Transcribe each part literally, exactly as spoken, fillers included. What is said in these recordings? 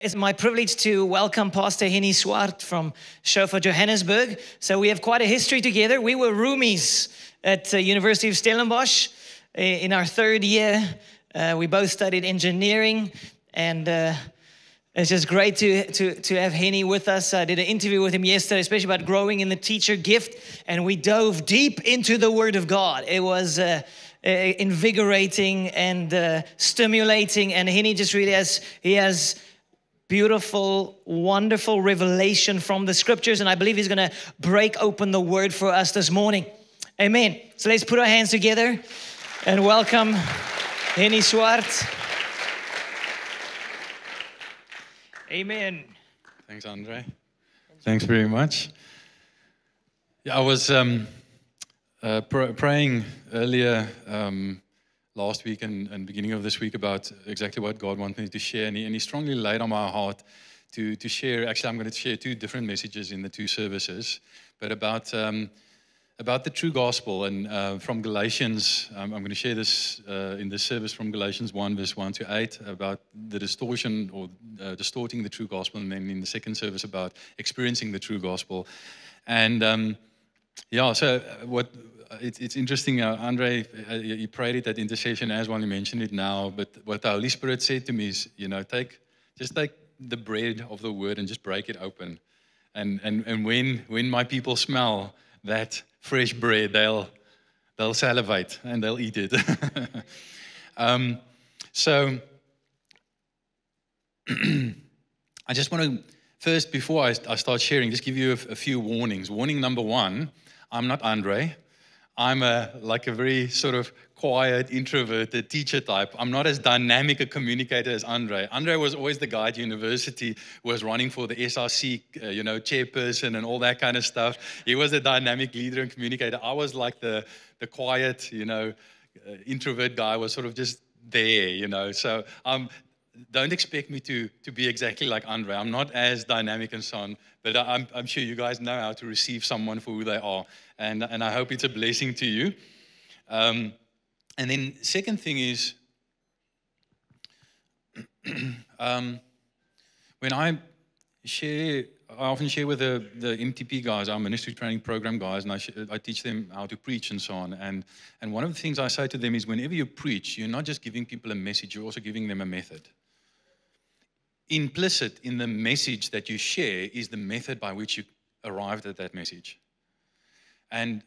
It's my privilege to welcome Pastor Hennie Swart from Shofar Johannesburg. So we have quite a history together. We were roomies at the University of Stellenbosch in our third year. Uh, we both studied engineering, and uh, it's just great to, to, to have Hennie with us. I did an interview with him yesterday, especially about growing in the teacher gift, and we dove deep into the Word of God. It was Uh, Uh, invigorating and uh, stimulating, and Hennie just really has he has beautiful, wonderful revelation from the scriptures, and I believe he's going to break open the word for us this morning. Amen. So let's put our hands together and welcome Hennie Swart. Amen. Thanks, Andre. Thanks very much. Yeah, I was um, Uh, pr praying earlier um, last week and, and beginning of this week about exactly what God wanted me to share, and he, and he strongly laid on my heart to, to share. Actually, I'm going to share two different messages in the two services, but about um, about the true gospel, and uh, from Galatians. Um, I'm going to share this uh, in this service from Galatians one, verse one to eight, about the distortion or uh, distorting the true gospel, and then in the second service about experiencing the true gospel. And Um, Yeah, so what it, it's interesting, uh, Andre, uh, he prayed it at intercession as well, he mentioned it now, but what the Holy Spirit said to me is, you know, take, just take the bread of the word and just break it open. And, and, and when, when my people smell that fresh bread, they'll, they'll salivate and they'll eat it. um, so I just want to first, before I, I start sharing, just give you a, a few warnings. Warning number one, I'm not Andre. I'm a, like a very sort of quiet, introverted teacher type. I'm not as dynamic a communicator as Andre. Andre was always the guy at university who was running for the S R C, uh, you know, chairperson and all that kind of stuff. He was a dynamic leader and communicator. I was like the, the quiet, you know, uh, introvert guy, was sort of just there, you know. So I'm... Don't expect me to, to be exactly like Andre. I'm not as dynamic and so on, but I'm, I'm sure you guys know how to receive someone for who they are, and, and I hope it's a blessing to you. Um, and then second thing is, um, when I share, I often share with the, the M T P guys, our ministry training program guys, and I, sh I teach them how to preach and so on. And, and one of the things I say to them is, whenever you preach, you're not just giving people a message, you're also giving them a method. Implicit in the message that you share is the method by which you arrived at that message. And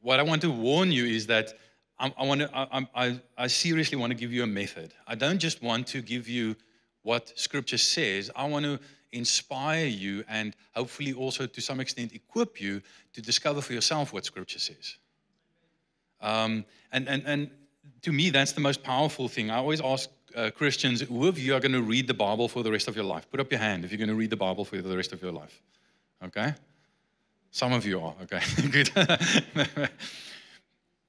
what I want to warn you is that I, I, want to, I, I, I seriously want to give you a method. I don't just want to give you what Scripture says. I want to inspire you and hopefully also to some extent equip you to discover for yourself what Scripture says. Um, and, and, and to me, that's the most powerful thing. I always ask Uh, Christians, who of you are going to read the Bible for the rest of your life? Put up your hand if you're going to read the Bible for the rest of your life. Okay? Some of you are. Okay, good.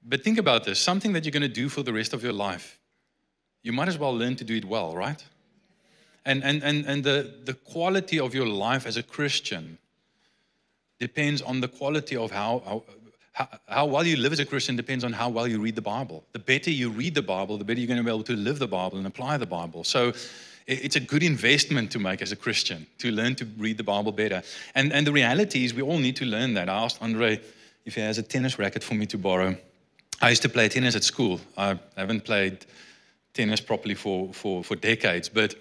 But think about this. Something that you're going to do for the rest of your life, you might as well learn to do it well, right? And, and, and, and the, the quality of your life as a Christian depends on the quality of how... how How, how well you live as a Christian depends on how well you read the Bible. The better you read the Bible, the better you're going to be able to live the Bible and apply the Bible. So it's a good investment to make as a Christian, to learn to read the Bible better. And, and the reality is we all need to learn that. I asked Andre if he has a tennis racket for me to borrow. I used to play tennis at school. I haven't played tennis properly for, for, for decades. But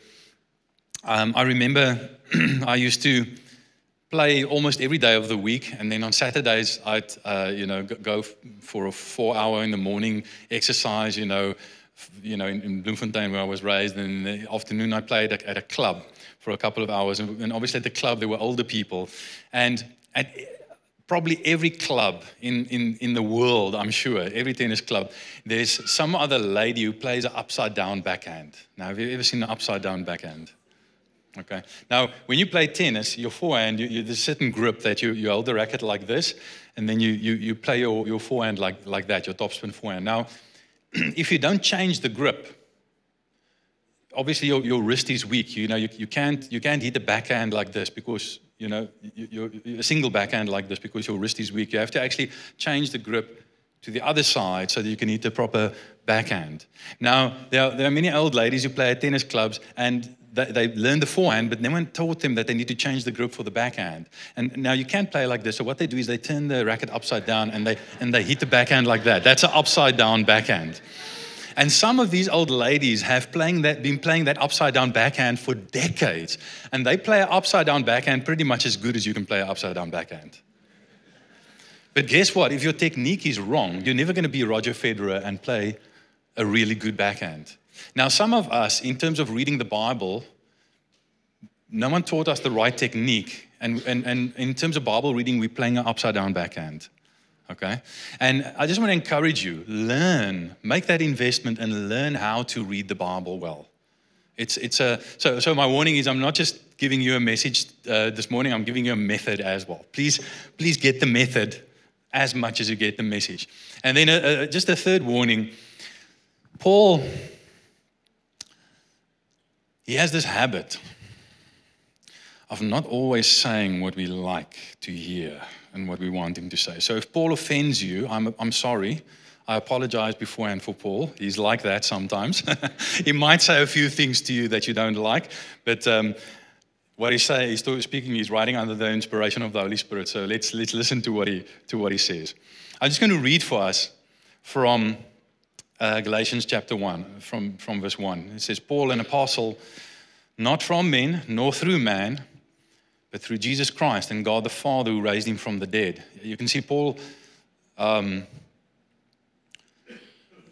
um, I remember I used to play almost every day of the week, and then on Saturdays I'd uh, you know go for a four-hour in the morning exercise, you know, you know in, in Bloemfontein where I was raised. And in the afternoon I played at a club for a couple of hours, and, and obviously at the club there were older people, and at probably every club in in in the world, I'm sure, every tennis club, there's some other lady who plays an upside-down backhand. Now, have you ever seen an upside-down backhand? Okay. Now, when you play tennis, your forehand, you, you, there's a certain grip that you, you hold the racket like this, and then you, you, you play your, your forehand like, like that, your topspin forehand. Now, if you don't change the grip, obviously your, your wrist is weak. You know, you, you, can't, you can't hit a backhand like this because, you know, you, you're, a single backhand like this because your wrist is weak. You have to actually change the grip to the other side so that you can hit the proper backhand. Now, there are, there are many old ladies who play at tennis clubs, and they, they learned the forehand, but no one taught them that they need to change the grip for the backhand. And now you can't play like this, so what they do is they turn the racket upside down and they, and they hit the backhand like that. That's an upside down backhand. And some of these old ladies have playing that, been playing that upside-down backhand for decades. And they play an upside-down backhand pretty much as good as you can play an upside-down backhand. But guess what? If your technique is wrong, you're never going to be Roger Federer and play a really good backhand. Now, some of us, in terms of reading the Bible, no one taught us the right technique. And, and, and in terms of Bible reading, we're playing an upside-down backhand. Okay? And I just want to encourage you, learn, make that investment and learn how to read the Bible well. It's, it's a, so, so my warning is I'm not just giving you a message uh, this morning, I'm giving you a method as well. Please, please get the method as much as you get the message. And then a, a, just a third warning, Paul, he has this habit of not always saying what we like to hear and what we want him to say. So if Paul offends you, I'm, I'm sorry. I apologize beforehand for Paul. He's like that sometimes. He might say a few things to you that you don't like, but um, what he say, he's speaking, he's writing under the inspiration of the Holy Spirit. So let's, let's listen to what, he, to what he says. I'm just going to read for us from uh, Galatians chapter one, from, from verse one. It says, Paul, an apostle, not from men, nor through man, but through Jesus Christ and God the Father who raised him from the dead. You can see Paul, um,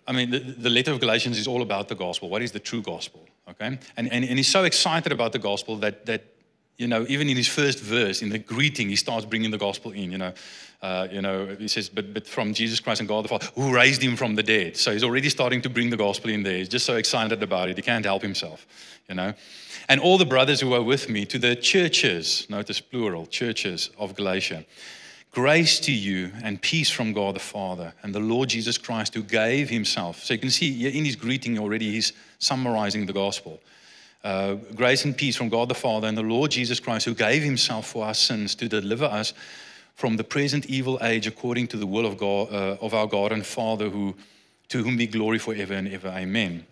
I mean, the, the letter of Galatians is all about the gospel. What is the true gospel, okay? And, and, and he's so excited about the gospel that, that, you know, even in his first verse, in the greeting, he starts bringing the gospel in, you know. Uh, you know, he says, but, but from Jesus Christ and God the Father who raised him from the dead. So he's already starting to bring the gospel in there. He's just so excited about it. He can't help himself, you know. And all the brothers who are with me, to the churches, notice plural, churches of Galatia, grace to you and peace from God the Father and the Lord Jesus Christ who gave himself. So you can see in his greeting already, he's summarizing the gospel. Uh, grace and peace from God the Father and the Lord Jesus Christ who gave himself for our sins to deliver us from the present evil age according to the will of God, uh, of our God and Father who, to whom be glory forever and ever. Amen.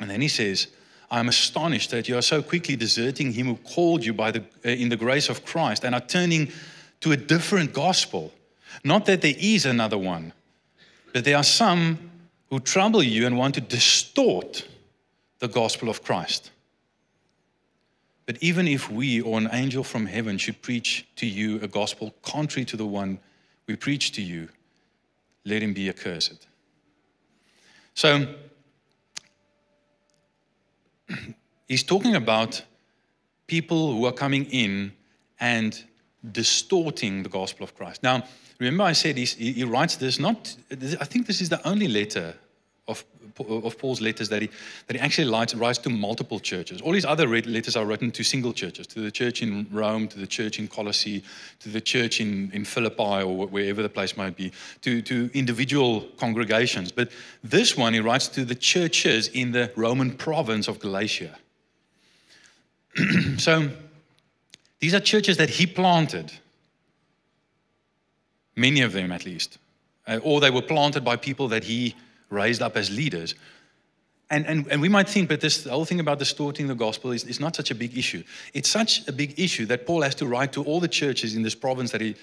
And then he says, I am astonished that you are so quickly deserting him who called you by the, uh, in the grace of Christ and are turning to a different gospel. Not that there is another one, but there are some who trouble you and want to distort the gospel of Christ. But even if we or an angel from heaven should preach to you a gospel contrary to the one we preach to you, let him be accursed. So, he's talking about people who are coming in and distorting the gospel of Christ. Now, remember I said he's, he writes this, not, I think this is the only letter of, of Paul's letters that he, that he actually writes, writes to multiple churches. All his other letters are written to single churches, to the church in Rome, to the church in Colossae, to the church in, in Philippi or wherever the place might be, to, to individual congregations. But this one he writes to the churches in the Roman province of Galatia. So these are churches that he planted, many of them at least, or they were planted by people that he raised up as leaders. And, and, and we might think, but this the whole thing about distorting the gospel is, is not such a big issue. It's such a big issue that Paul has to write to all the churches in this province that he,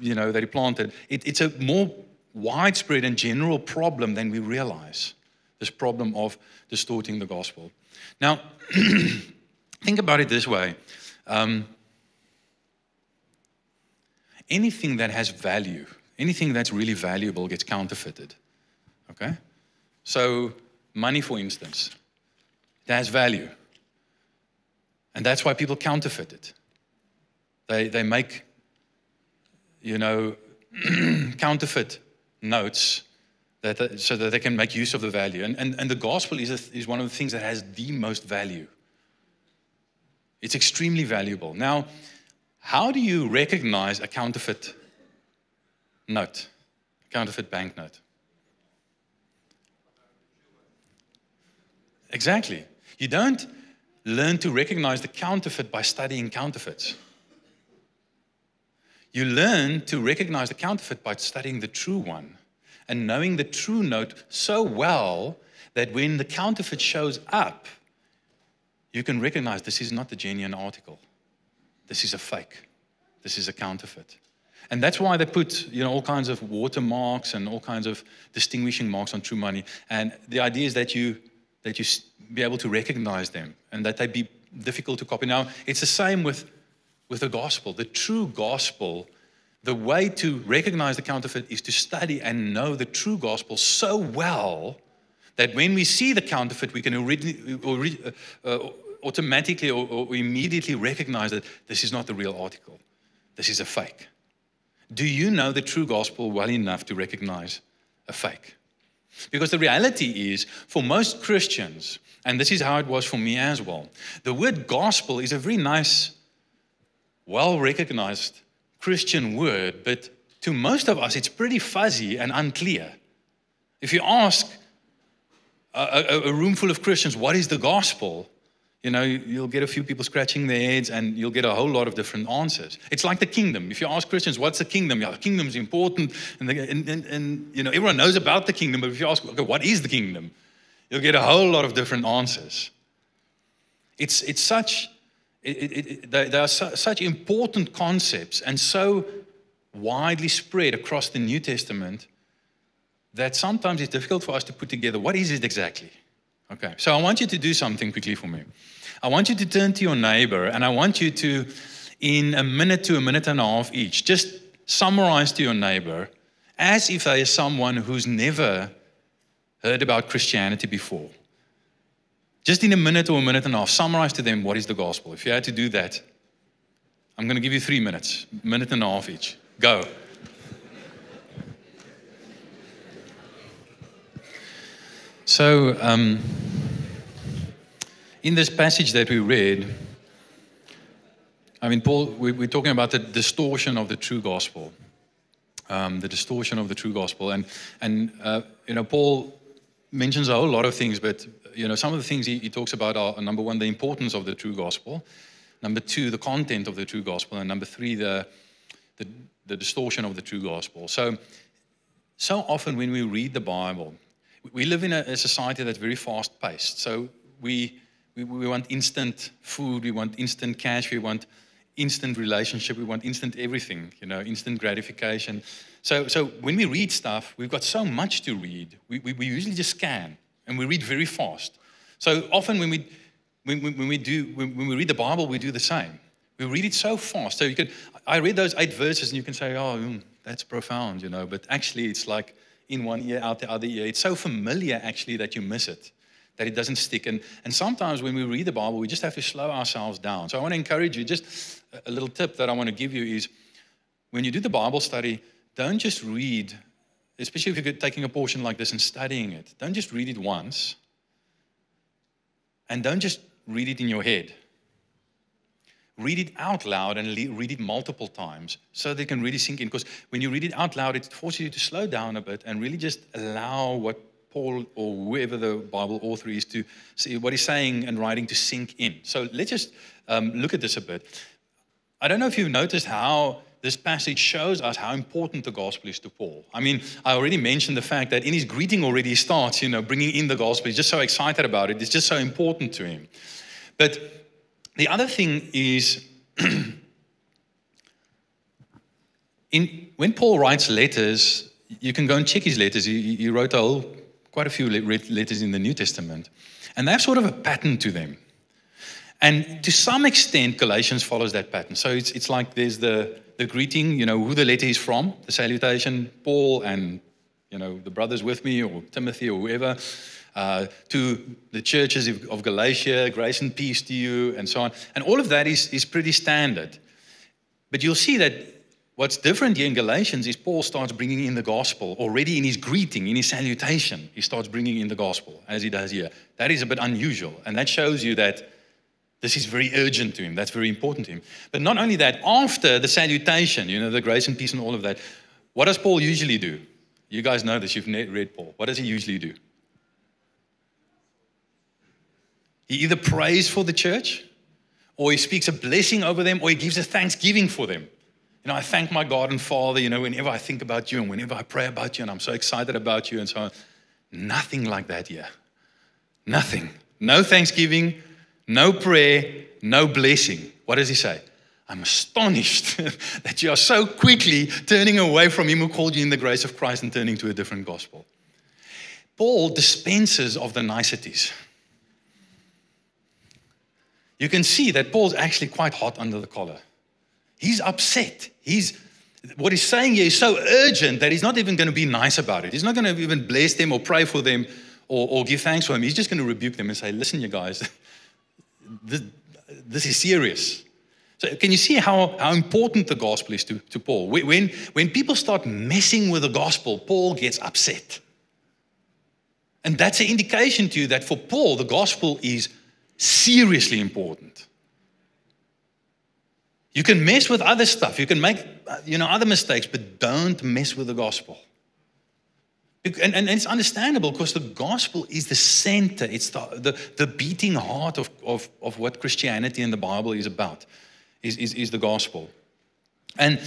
you know, that he planted. It, it's a more widespread and general problem than we realize, this problem of distorting the gospel. Now, think about it this way. Um, anything that has value, anything that's really valuable gets counterfeited. Okay, so money, for instance, that has value. And that's why people counterfeit it. They, they make, you know, counterfeit notes that they, so that they can make use of the value. And, and, and the gospel is, a, is one of the things that has the most value. It's extremely valuable. Now, how do you recognize a counterfeit note, a counterfeit banknote? Exactly. You don't learn to recognize the counterfeit by studying counterfeits. You learn to recognize the counterfeit by studying the true one and knowing the true note so well that when the counterfeit shows up, you can recognize this is not the genuine article. This is a fake. This is a counterfeit. And that's why they put, you know, all kinds of watermarks and all kinds of distinguishing marks on true money. And the idea is that you, that you be able to recognize them and that they be difficult to copy. Now, it's the same with, with the gospel. The true gospel, the way to recognize the counterfeit is to study and know the true gospel so well that when we see the counterfeit, we can already, uh, uh, automatically or, or immediately recognize that this is not the real article. This is a fake. Do you know the true gospel well enough to recognize a fake? Because the reality is, for most Christians, and this is how it was for me as well, the word gospel is a very nice, well-recognized Christian word, but to most of us, it's pretty fuzzy and unclear. If you ask a, a, a room full of Christians, what is the gospel? You know, you'll get a few people scratching their heads and you'll get a whole lot of different answers. It's like the kingdom. If you ask Christians, what's the kingdom? Yeah, the kingdom's important. And, they, and, and, and, you know, everyone knows about the kingdom. But if you ask, okay, what is the kingdom? You'll get a whole lot of different answers. It's, it's such, it, it, it, they, they are su- such important concepts and so widely spread across the New Testament that sometimes it's difficult for us to put together what is it exactly. Okay, so I want you to do something quickly for me. I want you to turn to your neighbor and I want you to, in a minute to a minute and a half each, just summarize to your neighbor as if they are someone who's never heard about Christianity before. Just in a minute or a minute and a half, summarize to them what is the gospel. If you had to do that, I'm going to give you three minutes, minute and a half each. Go. So, um, in this passage that we read, I mean, Paul, we, we're talking about the distortion of the true gospel, um, the distortion of the true gospel. And, and uh, you know, Paul mentions a whole lot of things, but, you know, some of the things he, he talks about are, number one, the importance of the true gospel, number two, the content of the true gospel, and number three, the, the, the distortion of the true gospel. So, so often when we read the Bible, we live in a, a society that's very fast-paced. So we, we we want instant food, we want instant cash, we want instant relationship, we want instant everything, you know, instant gratification. So so when we read stuff, we've got so much to read. We we, we usually just scan and we read very fast. So often when we when, when we do when, when we read the Bible, we do the same. We read it so fast. So you could I read those eight verses and you can say, oh, mm, that's profound, you know. But actually, it's like, in one ear, out the other ear. It's so familiar, actually, that you miss it, that it doesn't stick. And, and sometimes when we read the Bible, we just have to slow ourselves down. So I want to encourage you, just a little tip that I want to give you is, when you do the Bible study, don't just read, especially if you're taking a portion like this and studying it, don't just read it once, and don't just read it in your head. Read it out loud and le- read it multiple times so they can really sink in. Because when you read it out loud, it forces you to slow down a bit and really just allow what Paul or whoever the Bible author is to see what he's saying and writing to sink in. So let's just um, look at this a bit. I don't know if you've noticed how this passage shows us how important the gospel is to Paul. I mean, I already mentioned the fact that in his greeting already he starts, you know, bringing in the gospel. He's just so excited about it. It's just so important to him. But the other thing is, in, when Paul writes letters, you can go and check his letters. He, he wrote a whole, quite a few letters in the New Testament. And they have sort of a pattern to them. And to some extent, Galatians follows that pattern. So it's it's like there's the, the greeting, you know, who the letter is from, the salutation, Paul and, you know, the brothers with me or Timothy or whoever. Uh, to the churches of Galatia, grace and peace to you, and so on. And all of that is, is pretty standard. But you'll see that what's different here in Galatians is Paul starts bringing in the gospel already in his greeting, in his salutation. He starts bringing in the gospel, as he does here. That is a bit unusual, and that shows you that this is very urgent to him. That's very important to him. But not only that, after the salutation, you know, the grace and peace and all of that, what does Paul usually do? You guys know this. You've read Paul. What does he usually do? He either prays for the church, or he speaks a blessing over them, or he gives a thanksgiving for them. You know, I thank my God and Father, you know, whenever I think about you and whenever I pray about you and I'm so excited about you and so on. Nothing like that here. Nothing. No thanksgiving, No prayer, no blessing. What does he say? I'm astonished that you are so quickly turning away from him who called you in the grace of Christ and turning to a different gospel. Paul dispenses of the niceties. You can see that Paul's actually quite hot under the collar. He's upset. He's, what he's saying here is so urgent that he's not even going to be nice about it. He's not going to even bless them or pray for them or, or give thanks for them. He's just going to rebuke them and say, listen, you guys, this, this is serious. So can you see how, how important the gospel is to, to Paul? When, when people start messing with the gospel, Paul gets upset. And that's an indication to you that for Paul, the gospel is seriously important. You can mess with other stuff. You can make, you know, other mistakes, but don't mess with the gospel. And, and it's understandable because the gospel is the center. It's the, the, the beating heart of, of, of what Christianity and the Bible is about, is, is, is the gospel. And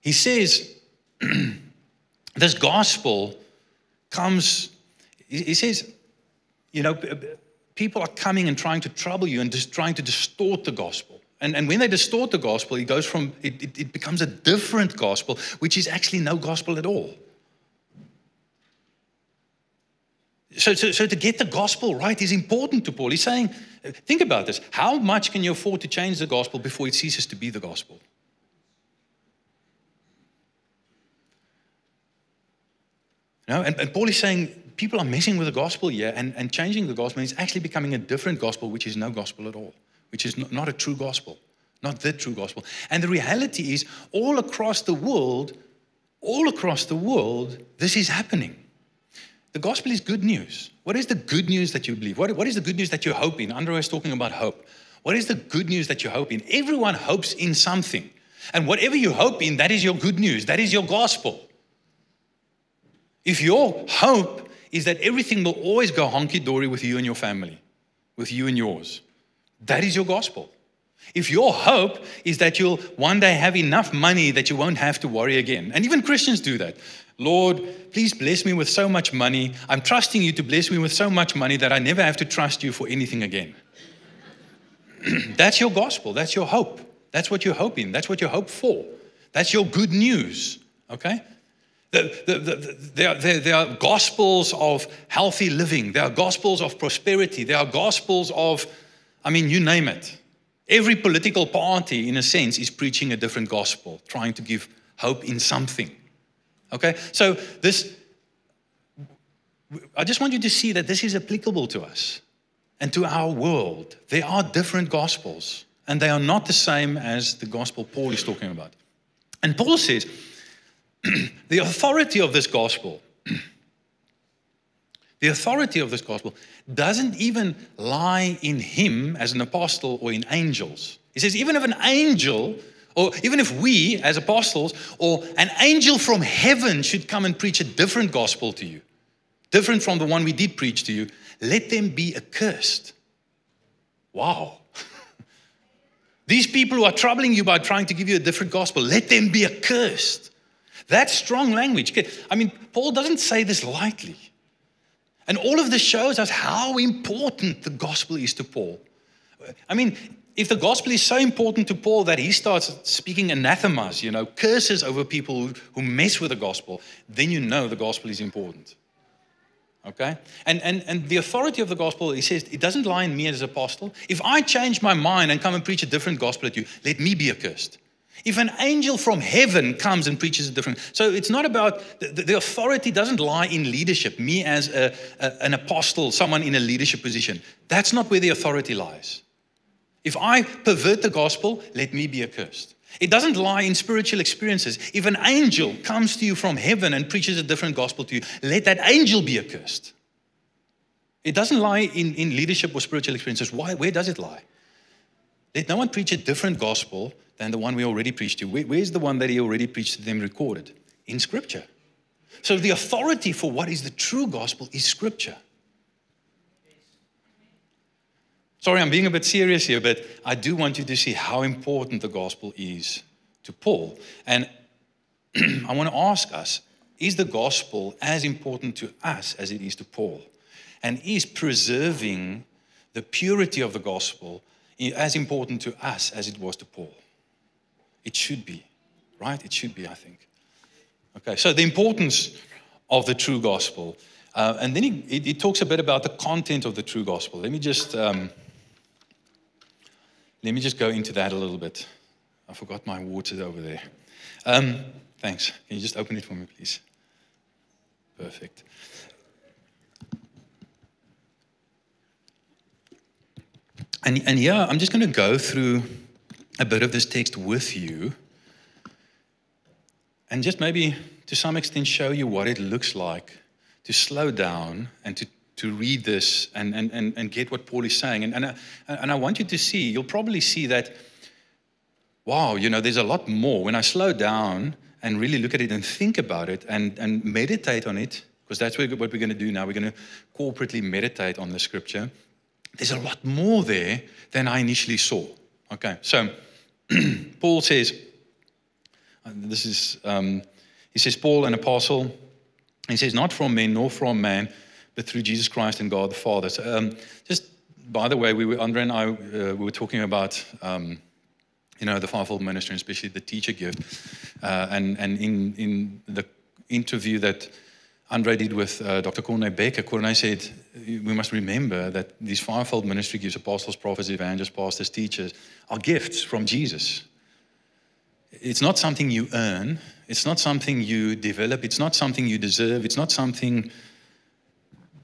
he says this gospel comes, he says, you know, people are coming and trying to trouble you and just trying to distort the gospel. And, and when they distort the gospel, it goes from, it, it, it becomes a different gospel, which is actually no gospel at all. So, so, so to get the gospel right is important to Paul. He's saying, think about this. How much can you afford to change the gospel before it ceases to be the gospel? You know, and, and Paul is saying, people are messing with the gospel here and, and changing the gospel. And it's actually becoming a different gospel, which is no gospel at all, which is not a true gospel, not the true gospel. And the reality is all across the world, all across the world, this is happening. The gospel is good news. What is the good news that you believe? What, what is the good news that you hope in? Andre is talking about hope. What is the good news that you hope in? Everyone hopes in something. And whatever you hope in, that is your good news. That is your gospel. If your hope is that everything will always go honky-dory with you and your family, with you and yours, that is your gospel. If your hope is that you'll one day have enough money that you won't have to worry again, and even Christians do that. Lord, please bless me with so much money. I'm trusting you to bless me with so much money that I never have to trust you for anything again. That's your gospel. That's your hope. That's what you hope in. That's what you hope for. That's your good news, okay? The, the, the, the, there, there, there are gospels of healthy living. There are gospels of prosperity. There are gospels of, I mean, you name it. Every political party, in a sense, is preaching a different gospel, trying to give hope in something. Okay? So this, I just want you to see that this is applicable to us and to our world. There are different gospels, and they are not the same as the gospel Paul is talking about. And Paul says, the authority of this gospel, the authority of this gospel doesn't even lie in him as an apostle or in angels. He says, even if an angel, or even if we as apostles, or an angel from heaven should come and preach a different gospel to you, different from the one we did preach to you, let them be accursed. Wow. These people who are troubling you by trying to give you a different gospel, let them be accursed. That's strong language. I mean, Paul doesn't say this lightly. And all of this shows us how important the gospel is to Paul. I mean, if the gospel is so important to Paul that he starts speaking anathemas, you know, curses over people who mess with the gospel, then you know the gospel is important. Okay? And, and, and the authority of the gospel, he says, it doesn't lie in me as an apostle. If I change my mind and come and preach a different gospel at you, let me be accursed. If an angel from heaven comes and preaches a different... So it's not about... The, the authority doesn't lie in leadership. Me as a, a, an apostle, someone in a leadership position. That's not where the authority lies. If I pervert the gospel, let me be accursed. It doesn't lie in spiritual experiences. If an angel comes to you from heaven and preaches a different gospel to you, let that angel be accursed. It doesn't lie in, in leadership or spiritual experiences. Why? Where does it lie? Let no one preach a different gospel than the one we already preached to. Where, where's the one that he already preached to them recorded? In Scripture. So the authority for what is the true gospel is Scripture. Sorry, I'm being a bit serious here, but I do want you to see how important the gospel is to Paul. And I want to ask us, is the gospel as important to us as it is to Paul? And is preserving the purity of the gospel is as important to us as it was to Paul. It should be, right? It should be, I think. Okay, so the importance of the true gospel. Uh, and then he, he, he talks a bit about the content of the true gospel. Let me just, um, let me just go into that a little bit. I forgot my water over there. Um, thanks. Can you just open it for me, please? Perfect. And, and yeah, I'm just going to go through a bit of this text with you and just maybe to some extent show you what it looks like to slow down and to, to read this and, and, and, and get what Paul is saying. And, and, I, and I want you to see, you'll probably see that, wow, you know, there's a lot more. When I slow down and really look at it and think about it and, and meditate on it, because that's what we're going to do now. We're going to corporately meditate on the scripture. There's a lot more there than I initially saw. Okay, so Paul says, this is, um, he says, Paul, an apostle, he says, not from men nor from man, but through Jesus Christ and God the Father. So, um, just, by the way, we were, Andre and I, uh, we were talking about, um, you know, the fivefold ministry, and especially the teacher gift. Uh, and and in, in the interview that Andre did with uh, Doctor Corné Becker, Corné said, we must remember that these fivefold ministry gifts, apostles, prophets, evangelists, pastors, teachers, are gifts from Jesus. It's not something you earn. It's not something you develop. It's not something you deserve. It's not something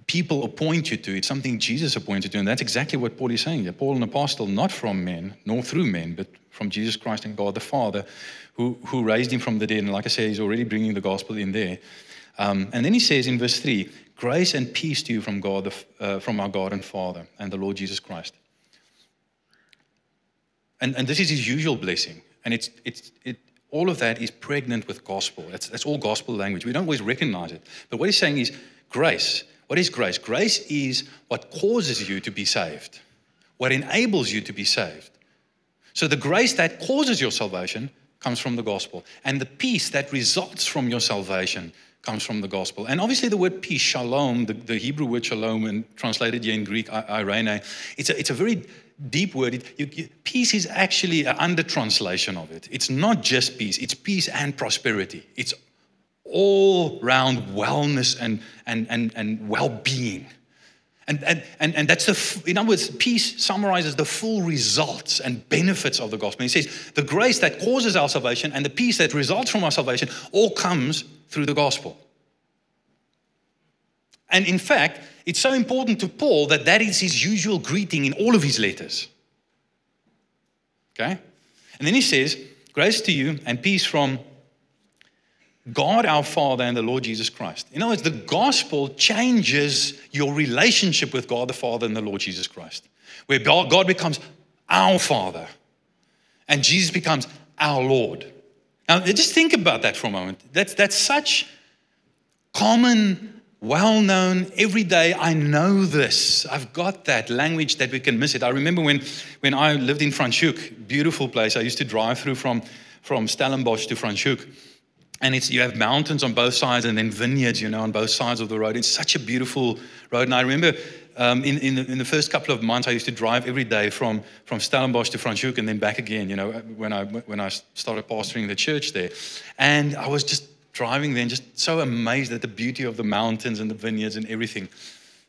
people appoint you to. It's something Jesus appointed to. And that's exactly what Paul is saying here. Paul, an apostle, not from men, nor through men, but from Jesus Christ and God the Father, who, who raised him from the dead. And like I say, he's already bringing the gospel in there. Um, and then he says in verse three, grace and peace to you from God, uh, from our God and Father and the Lord Jesus Christ. And, and this is his usual blessing. And it's, it's, it, all of that is pregnant with gospel. That's, that's all gospel language. We don't always recognize it. But what he's saying is grace. What is grace? Grace is what causes you to be saved, what enables you to be saved. So the grace that causes your salvation comes from the gospel. And the peace that results from your salvation comes from the gospel. And obviously the word peace, shalom, the, the Hebrew word shalom, and translated here in Greek, eirene, it's a, it's a very deep word. It, you, you, peace is actually an under-translation of it. It's not just peace. It's peace and prosperity. It's all-round wellness and, and, and, and well-being. And, and, and, and that's the, in other words, peace summarizes the full results and benefits of the gospel. And he says the grace that causes our salvation and the peace that results from our salvation all comes through the gospel. And in fact, it's so important to Paul that that is his usual greeting in all of his letters. Okay? And then he says, grace to you and peace from God our Father and the Lord Jesus Christ. In other words, the gospel changes your relationship with God the Father and the Lord Jesus Christ, where God becomes our Father and Jesus becomes our Lord. Now, just think about that for a moment. That's, that's such common, well-known, everyday, I know this. I've got that language that we can miss it. I remember when, when I lived in Franschhoek, beautiful place. I used to drive through from, from Stellenbosch to Franschhoek. And it's, you have mountains on both sides and then vineyards, you know, on both sides of the road. It's such a beautiful road. And I remember um, in, in, the, in the first couple of months, I used to drive every day from, from Stellenbosch to Franschhoek and then back again, you know, when I, when I started pastoring the church there. And I was just driving there and just so amazed at the beauty of the mountains and the vineyards and everything.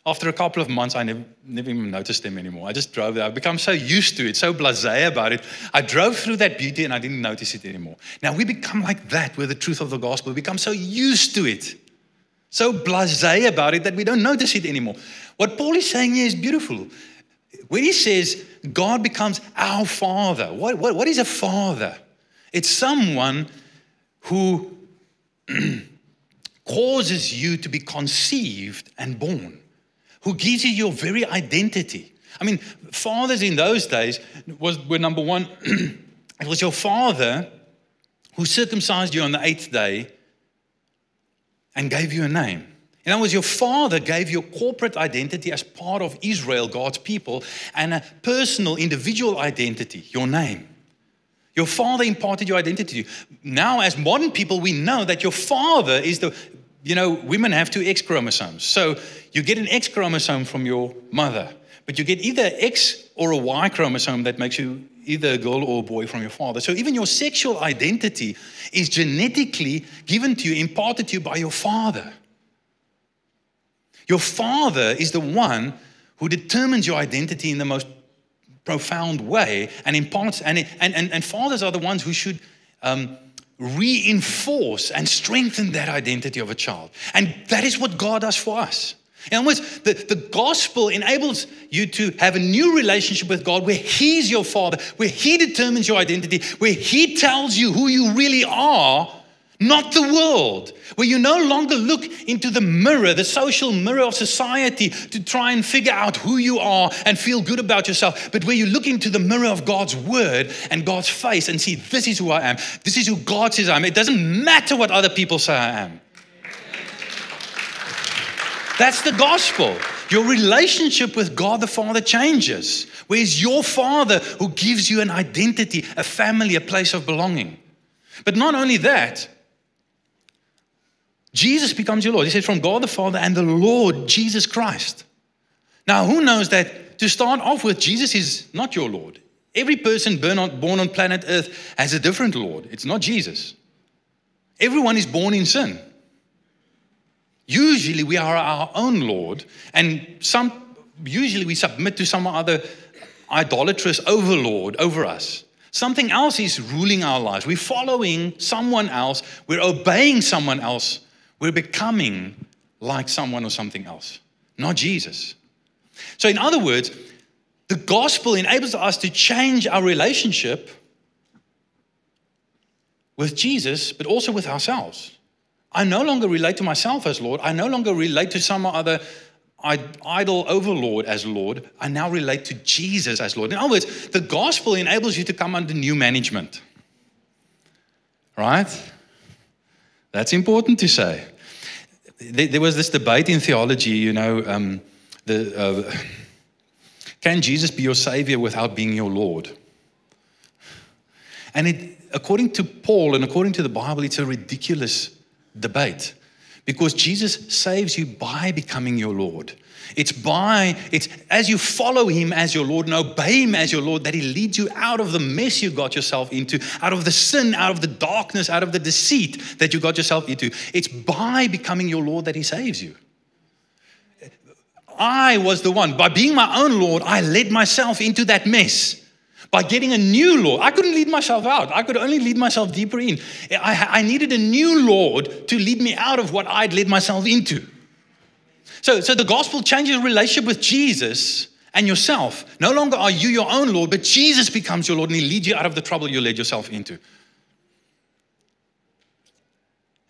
After a couple of months, I never, never even noticed them anymore. I just drove there. I've become so used to it, so blasé about it. I drove through that beauty and I didn't notice it anymore. Now, we become like that with the truth of the gospel. We become so used to it, so blasé about it that we don't notice it anymore. What Paul is saying here is beautiful. When he says God becomes our Father, what, what, what is a father? It's someone who causes you to be conceived and born, who gives you your very identity. I mean, fathers in those days was, were number one, it was your father who circumcised you on the eighth day and gave you a name. In other words, your father gave you a corporate identity as part of Israel, God's people, and a personal individual identity, your name. Your father imparted your identity to you. Now, as modern people, we know that your father is the... You know, women have two X chromosomes. So you get an X chromosome from your mother. But you get either an X or a Y chromosome that makes you either a girl or a boy from your father. So even your sexual identity is genetically given to you, imparted to you by your father. Your father is the one who determines your identity in the most profound way and imparts, and, and, and, and fathers are the ones who should um, reinforce and strengthen that identity of a child. And that is what God does for us. In other words, the, the gospel enables you to have a new relationship with God where He's your Father, where He determines your identity, where He tells you who you really are, not the world, where you no longer look into the mirror, the social mirror of society to try and figure out who you are and feel good about yourself, but where you look into the mirror of God's word and God's face and see, this is who I am. This is who God says I am. It doesn't matter what other people say I am. That's the gospel. Your relationship with God the Father changes. Where's your Father who gives you an identity, a family, a place of belonging? But not only that, Jesus becomes your Lord. He says, from God the Father and the Lord Jesus Christ. Now, who knows that to start off with, Jesus is not your Lord. Every person born on, born on planet Earth has a different Lord. It's not Jesus. Everyone is born in sin. Usually we are our own Lord, and some, usually we submit to some other idolatrous overlord over us. Something else is ruling our lives. We're following someone else. We're obeying someone else. We're becoming like someone or something else, not Jesus. So in other words, the gospel enables us to change our relationship with Jesus, but also with ourselves. I no longer relate to myself as Lord. I no longer relate to some other idol overlord as Lord. I now relate to Jesus as Lord. In other words, the gospel enables you to come under new management. Right? That's important to say. There was this debate in theology, you know, um, the, uh, can Jesus be your savior without being your Lord? And it, according to Paul and according to the Bible, it's a ridiculous debate, because Jesus saves you by becoming your Lord. It's by, it's as you follow Him as your Lord and obey Him as your Lord that He leads you out of the mess you got yourself into, out of the sin, out of the darkness, out of the deceit that you got yourself into. It's by becoming your Lord that He saves you. I was the one, by being my own Lord, I led myself into that mess. By getting a new Lord, I couldn't lead myself out. I could only lead myself deeper in. I, I needed a new Lord to lead me out of what I'd led myself into. So, so the gospel changes your relationship with Jesus and yourself. No longer are you your own Lord, but Jesus becomes your Lord and He leads you out of the trouble you led yourself into.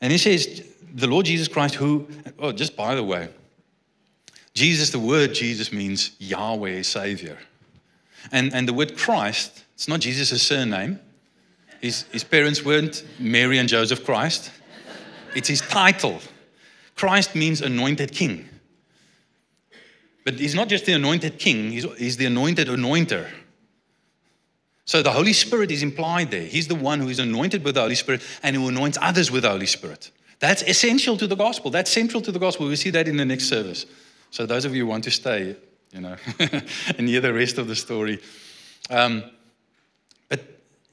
And He says, the Lord Jesus Christ who, oh, just by the way, Jesus, the word Jesus means Yahweh, Savior. And, and the word Christ, it's not Jesus' surname. His, his parents weren't Mary and Joseph Christ. It's His title. Christ means anointed king. But He's not just the anointed king, He's, he's the anointed anointer. So the Holy Spirit is implied there. He's the one who is anointed with the Holy Spirit and who anoints others with the Holy Spirit. That's essential to the gospel. That's central to the gospel. We'll see that in the next service. So those of you who want to stay, you know, and hear the rest of the story. Um, but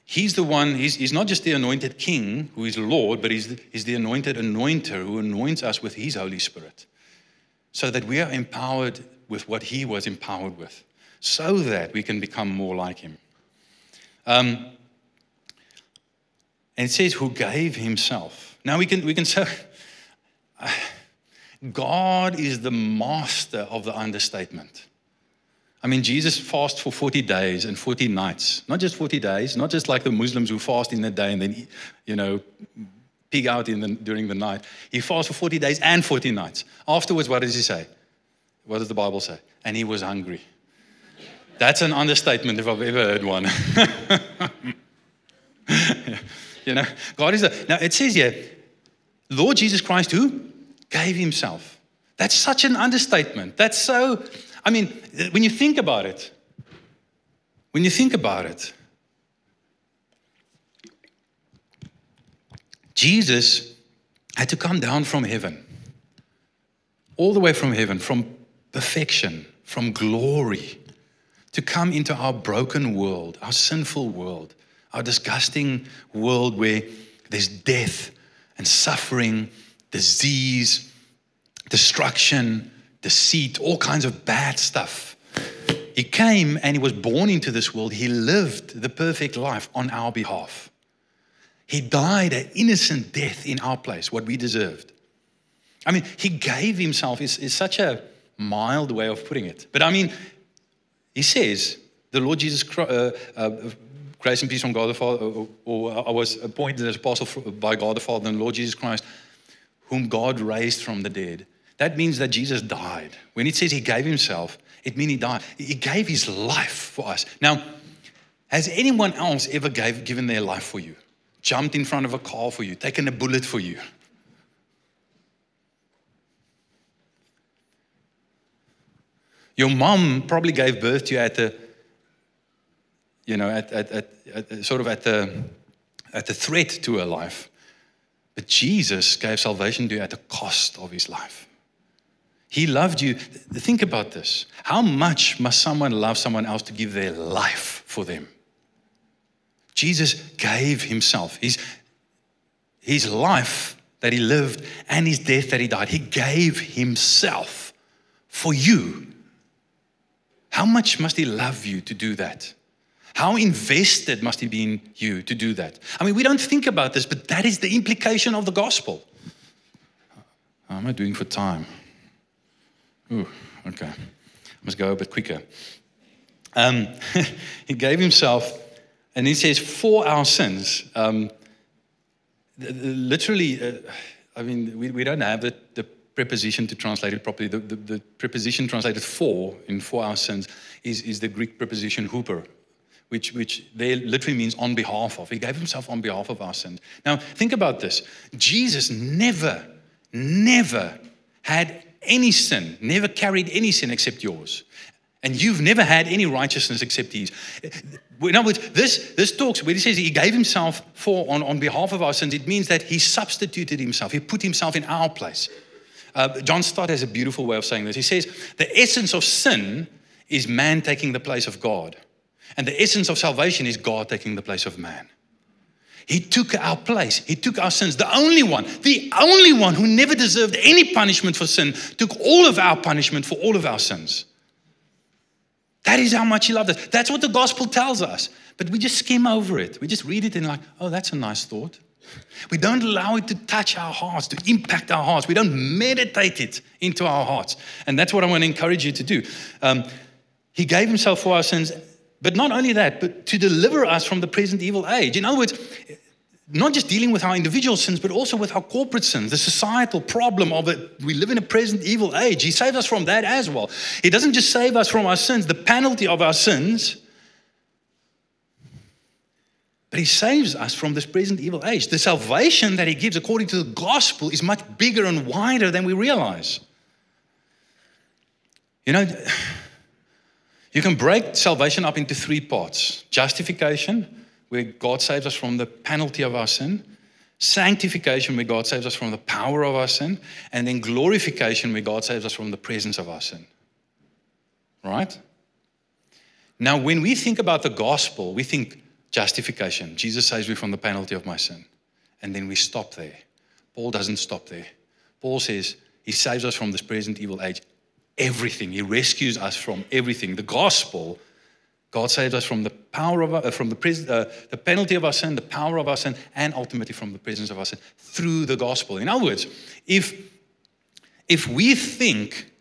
He's the one, he's, he's not just the anointed king who is Lord, but he's the, he's the anointed anointer who anoints us with His Holy Spirit so that we are empowered with what He was empowered with so that we can become more like Him. Um, and it says, who gave Himself. Now we can, we can say, uh, God is the master of the understatement. I mean, Jesus fasted for forty days and forty nights. Not just forty days, not just like the Muslims who fast in the day and then, you know, pig out in the, during the night. He fasted for forty days and forty nights. Afterwards, what does He say? What does the Bible say? And He was hungry. That's an understatement if I've ever heard one. You know, God is the... Now, it says here, Lord Jesus Christ who? Gave Himself. That's such an understatement. That's so... I mean, when you think about it, when you think about it, Jesus had to come down from heaven, all the way from heaven, from perfection, from glory to come into our broken world, our sinful world, our disgusting world where there's death and suffering, disease, destruction, deceit, all kinds of bad stuff. He came and he was born into this world. He lived the perfect life on our behalf. He died an innocent death in our place, what we deserved. I mean, he gave himself, is, is such a mild way of putting it. But I mean, he says, the Lord Jesus Christ, uh, uh, grace and peace from God the Father, or, or I was appointed as apostle by God the Father and the Lord Jesus Christ, whom God raised from the dead. That means that Jesus died. When it says he gave himself, it means he died. He gave his life for us. Now, has anyone else ever gave, given their life for you? Jumped in front of a car for you? Taken a bullet for you? Your mom probably gave birth to you at the, you know, at, at, at, at sort of at the, at the threat to her life. But Jesus gave salvation to you at the cost of his life. He loved you. Think about this. How much must someone love someone else to give their life for them? Jesus gave himself. His, his life that he lived and his death that he died. He gave himself for you. How much must he love you to do that? How invested must he be in you to do that? I mean, we don't think about this, but that is the implication of the gospel. How am I doing for time? Ooh, okay. I must go a bit quicker. Um, he gave himself, and he says, for our sins. Um, literally, uh, I mean, we, we don't have the, the preposition to translate it properly. The, the, the preposition translated for, in for our sins, is, is the Greek preposition huper, which, which there literally means on behalf of. He gave himself on behalf of our sins. Now, think about this. Jesus never, never had any sin, never carried any sin except yours. And you've never had any righteousness except his. In other words, this, this talks, when he says he gave himself for on, on behalf of our sins, it means that he substituted himself. He put himself in our place. Uh, John Stott has a beautiful way of saying this. He says, the essence of sin is man taking the place of God. And the essence of salvation is God taking the place of man. He took our place. He took our sins. The only one, the only one who never deserved any punishment for sin, took all of our punishment for all of our sins. That is how much he loved us. That's what the gospel tells us. But we just skim over it. We just read it and like, oh, that's a nice thought. We don't allow it to touch our hearts, to impact our hearts. We don't meditate it into our hearts. And that's what I want to encourage you to do. Um, he gave himself for our sins. But not only that, but to deliver us from the present evil age. In other words, not just dealing with our individual sins, but also with our corporate sins, the societal problem of it. We live in a present evil age. He saved us from that as well. He doesn't just save us from our sins, the penalty of our sins, but he saves us from this present evil age. The salvation that he gives according to the gospel is much bigger and wider than we realize. You know, you can break salvation up into three parts. Justification, where God saves us from the penalty of our sin. Sanctification, where God saves us from the power of our sin. And then glorification, where God saves us from the presence of our sin. Right? Now, when we think about the gospel, we think justification. Jesus saves me from the penalty of my sin. And then we stop there. Paul doesn't stop there. Paul says he saves us from this present evil age. Everything. He rescues us from everything. The gospel, God saves us from the power of our, from the, pres- uh, the penalty of our sin, the power of our sin, and ultimately from the presence of our sin through the gospel. In other words, if, if we think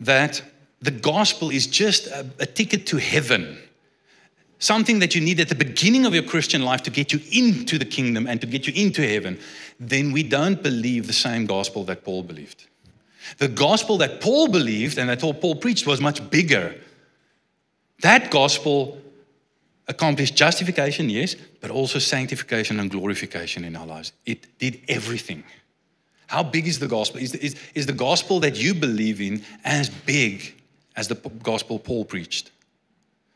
that the gospel is just a, a ticket to heaven, something that you need at the beginning of your Christian life to get you into the kingdom and to get you into heaven, then we don't believe the same gospel that Paul believed. The gospel that Paul believed and that Paul preached was much bigger. That gospel accomplished justification, yes, but also sanctification and glorification in our lives. It did everything. How big is the gospel? Is, is, is the gospel that you believe in as big as the gospel Paul preached?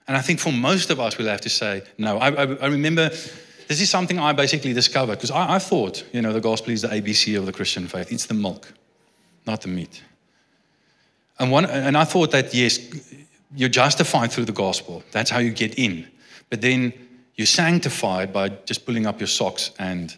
And I think for most of us, we'll have to say no. I, I, I remember... This is something I basically discovered because I, I thought, you know, the gospel is the A B C of the Christian faith. It's the milk, not the meat. And one, and I thought that, yes, you're justified through the gospel. That's how you get in. But then you're sanctified by just pulling up your socks and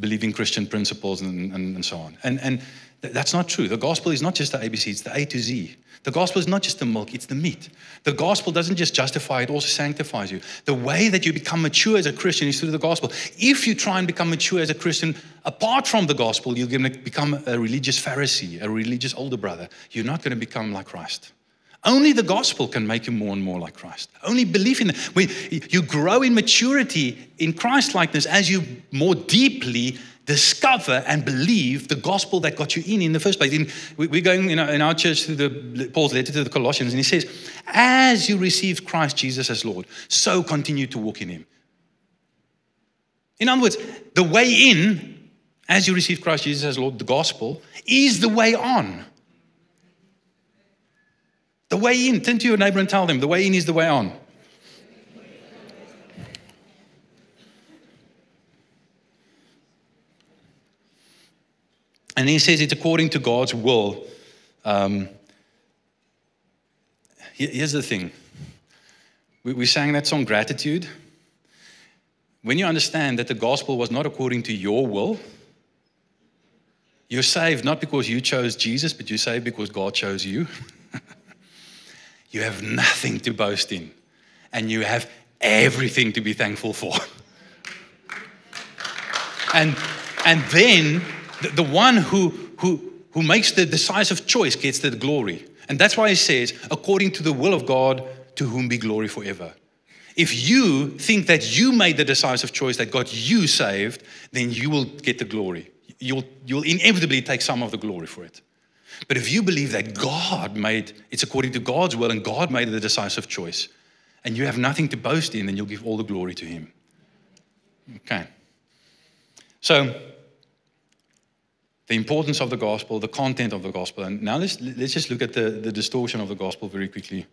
believing Christian principles and, and, and so on. And, and th- that's not true. The gospel is not just the A B C, it's the A to Z. The gospel is not just the milk, it's the meat. The gospel doesn't just justify, it also sanctifies you. The way that you become mature as a Christian is through the gospel. If you try and become mature as a Christian apart from the gospel, you're going to become a religious Pharisee, a religious older brother. You're not going to become like Christ. Only the gospel can make you more and more like Christ. Only belief in that. You grow in maturity, in Christ-likeness, as you more deeply discover and believe the gospel that got you in in the first place. In, we're going in our, in our church through the, Paul's letter to the Colossians, and he says, as you received Christ Jesus as Lord, so continue to walk in him. In other words, the way in, as you received Christ Jesus as Lord, the gospel, is the way on. The way in, turn to your neighbor and tell them, the way in is the way on. And he says it's according to God's will. Um, here's the thing. We, we sang that song, Gratitude. When you understand that the gospel was not according to your will, you're saved not because you chose Jesus, but you're saved because God chose you. You have nothing to boast in, and you have everything to be thankful for. And, and then the, the one who, who, who makes the decisive choice gets the glory. And that's why he says, according to the will of God, to whom be glory forever. If you think that you made the decisive choice that got you saved, then you will get the glory. You'll, you'll inevitably take some of the glory for it. But if you believe that God made, it's according to God's will and God made the decisive choice and you have nothing to boast in, then you'll give all the glory to him. Okay. So, the importance of the gospel, the content of the gospel. And now let's, let's just look at the, the distortion of the gospel very quickly.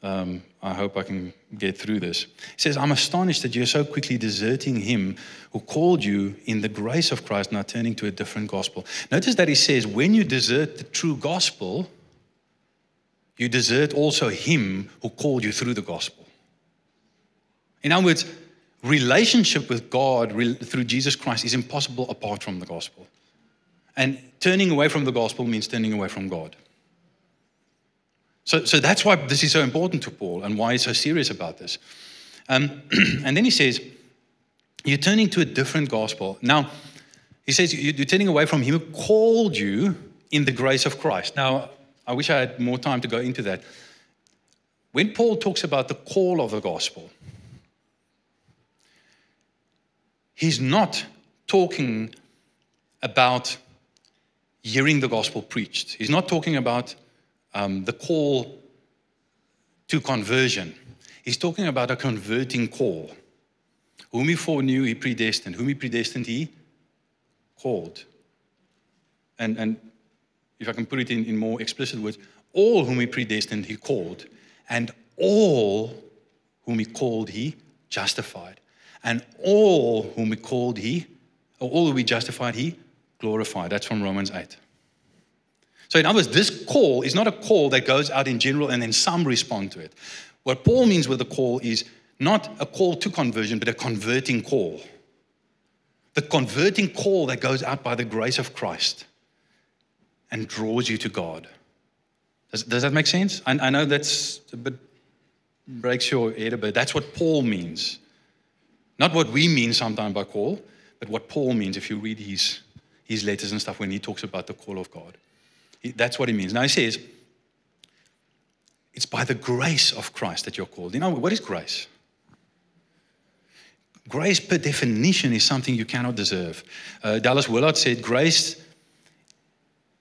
Um, I hope I can get through this. It says, I'm astonished that you're so quickly deserting him who called you in the grace of Christ, now turning to a different gospel. Notice that he says, when you desert the true gospel, you desert also him who called you through the gospel. In other words, relationship with God re- through Jesus Christ is impossible apart from the gospel. And turning away from the gospel means turning away from God. So, so that's why this is so important to Paul and why he's so serious about this. Um, and then he says, you're turning to a different gospel. Now, he says, you're turning away from him who called you in the grace of Christ. Now, I wish I had more time to go into that. When Paul talks about the call of the gospel, he's not talking about hearing the gospel preached. He's not talking about Um, the call to conversion. He's talking about a converting call. Whom he foreknew, he predestined. Whom he predestined, he called. And, and if I can put it in, in more explicit words, all whom he predestined, he called. And all whom he called, he justified. And all whom he called, he, or all whom he justified, he glorified. That's from Romans eight. So in other words, this call is not a call that goes out in general and then some respond to it. What Paul means with the call is not a call to conversion, but a converting call. The converting call that goes out by the grace of Christ and draws you to God. Does, does that make sense? I, I know that's a bit, breaks your head a bit. That's what Paul means. Not what we mean sometimes by call, but what Paul means if you read his, his letters and stuff when he talks about the call of God. That's what it means. Now he says, it's by the grace of Christ that you're called. You know, what is grace? Grace, per definition, is something you cannot deserve. Uh, Dallas Willard said, grace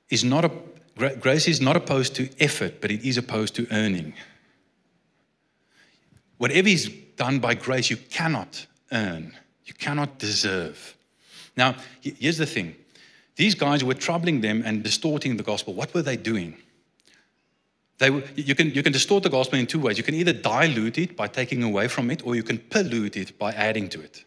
is not a, gra- grace is not opposed to effort, but it is opposed to earning. Whatever is done by grace, you cannot earn. You cannot deserve. Now, here's the thing. These guys were troubling them and distorting the gospel. What were they doing? They were, you can, you can distort the gospel in two ways. You can either dilute it by taking away from it, or you can pollute it by adding to it.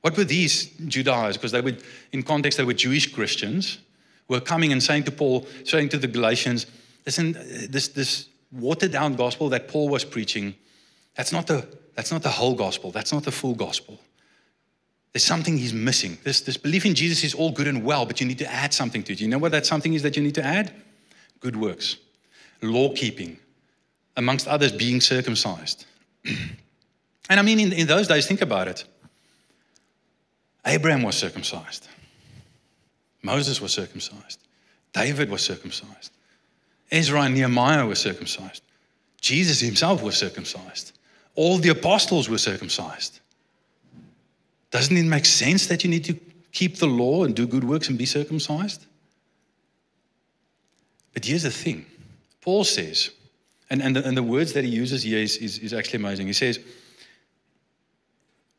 What were these Judaizers? Because they were, in context, they were Jewish Christians, were coming and saying to Paul, saying to the Galatians, listen, this, this watered-down gospel that Paul was preaching, that's not the, that's not the whole gospel. That's not the full gospel. There's something he's missing. This, this belief in Jesus is all good and well, but you need to add something to it. You know what that something is that you need to add? Good works, law-keeping, amongst others, being circumcised. And I mean, in, in those days, think about it. Abraham was circumcised. Moses was circumcised. David was circumcised. Ezra and Nehemiah were circumcised. Jesus himself was circumcised. All the apostles were circumcised. Doesn't it make sense that you need to keep the law and do good works and be circumcised? But here's the thing. Paul says, and, and, the, and the words that he uses here is, is, is actually amazing. He says,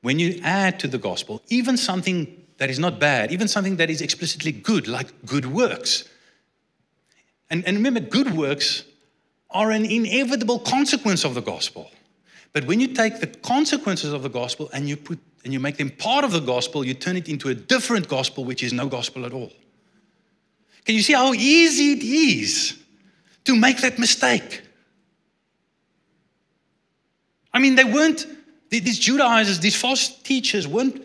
when you add to the gospel, even something that is not bad, even something that is explicitly good, like good works. And, and remember, good works are an inevitable consequence of the gospel. But when you take the consequences of the gospel and you put and you make them part of the gospel, you turn it into a different gospel, which is no gospel at all. Can you see how easy it is to make that mistake? I mean, they weren't, these Judaizers, these false teachers, weren't,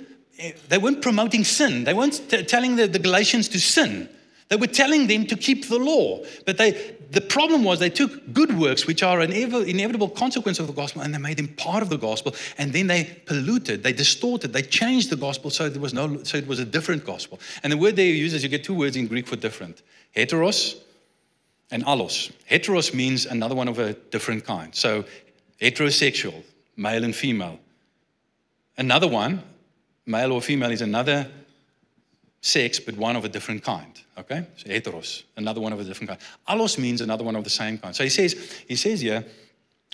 they weren't promoting sin. They weren't t- telling the, the Galatians to sin. They were telling them to keep the law. But they, the problem was they took good works, which are an ever, inevitable consequence of the gospel, and they made them part of the gospel. And then they polluted, they distorted, they changed the gospel so there was no, so it was a different gospel. And the word they use is, you get two words in Greek for different. Heteros and allos. Heteros means another one of a different kind. So heterosexual, male and female. Another one, male or female, is another sex, but one of a different kind, okay? So heteros, another one of a different kind. Allos means another one of the same kind. So he says, he says here,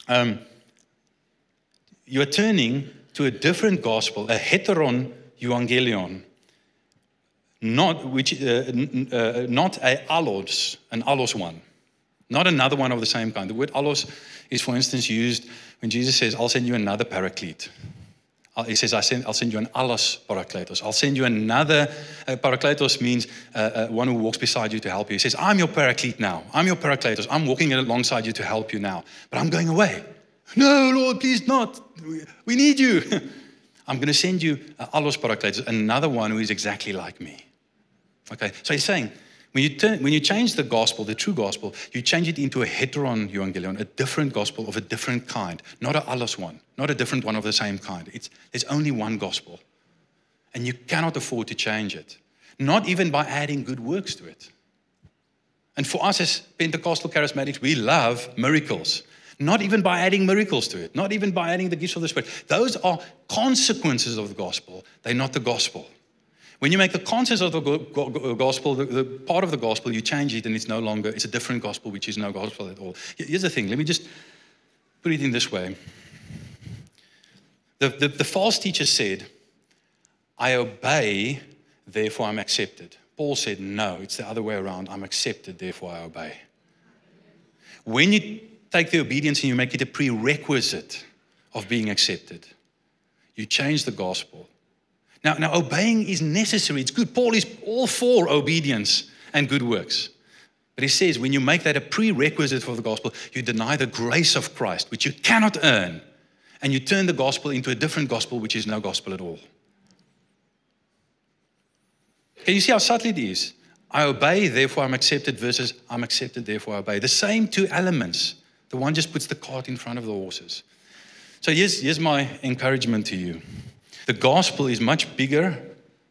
um, you're turning to a different gospel, a heteron euangelion, not, which, uh, uh, not a allos, an allos one, not another one of the same kind. The word allos is, for instance, used when Jesus says, I'll send you another paraclete. He says, I send, I'll send you an allos parakletos. I'll send you another, uh, parakletos means uh, uh, one who walks beside you to help you. He says, I'm your paraclete now. I'm your parakletos. I'm walking alongside you to help you now. But I'm going away. No, Lord, please not. We need you. I'm going to send you uh, allos parakletos, another one who is exactly like me. Okay, so he's saying, when you, turn, when you change the gospel, the true gospel, you change it into a heteron euangelion, a different gospel of a different kind, not an allos one, not a different one of the same kind. It's, there's only one gospel, and you cannot afford to change it, not even by adding good works to it. And for us as Pentecostal charismatics, we love miracles, not even by adding miracles to it, not even by adding the gifts of the Spirit. Those are consequences of the gospel. They're not the gospel. When you make the concepts of the gospel, the, the part of the gospel, you change it and it's no longer, it's a different gospel, which is no gospel at all. Here's the thing. Let me just put it in this way. The, the, the false teacher said, I obey, therefore I'm accepted. Paul said, no, it's the other way around. I'm accepted, therefore I obey. When you take the obedience and you make it a prerequisite of being accepted, you change the gospel. Now, now, obeying is necessary. It's good. Paul is all for obedience and good works. But he says when you make that a prerequisite for the gospel, you deny the grace of Christ, which you cannot earn, and you turn the gospel into a different gospel, which is no gospel at all. Can you see how subtle it is? I obey, therefore I'm accepted, versus I'm accepted, therefore I obey. The same two elements. The one just puts the cart in front of the horses. So here's, here's my encouragement to you. The gospel is much bigger,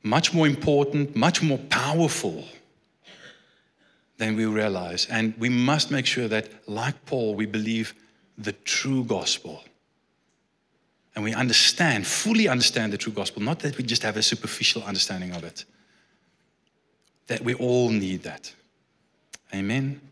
much more important, much more powerful than we realize. And we must make sure that, like Paul, we believe the true gospel. And we understand, fully understand the true gospel, not that we just have a superficial understanding of it. That we all need that. Amen.